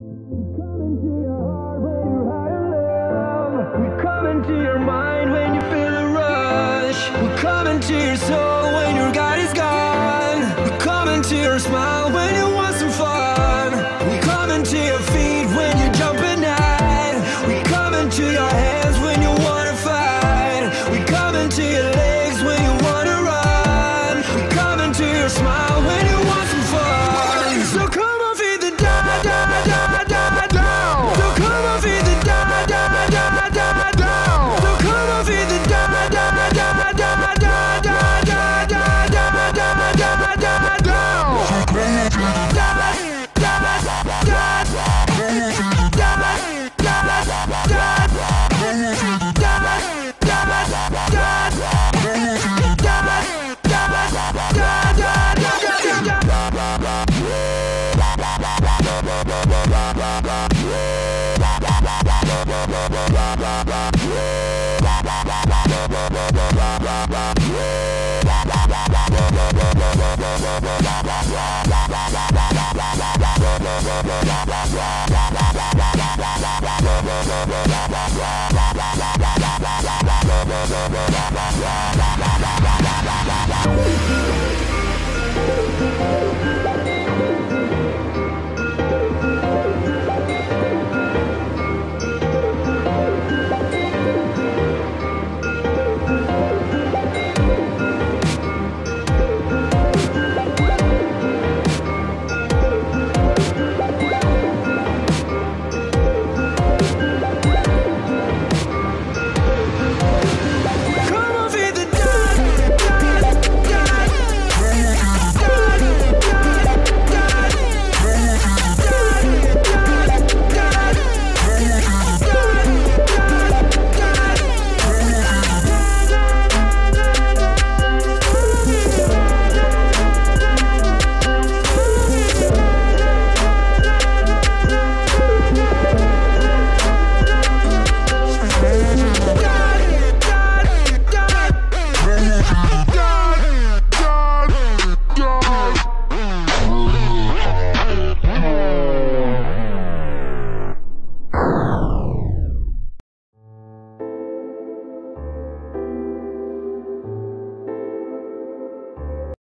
We come into your heart when you're high love. We come into your mind when you feel the rush. We come into your soul when your God is gone. We come into your smile when you want some fun. We come into your feet when you jump at night. We come into your hands when you wanna fight. We come into your legs when you wanna run. We come into your smile when you want some fun. So come on, feed the da da da.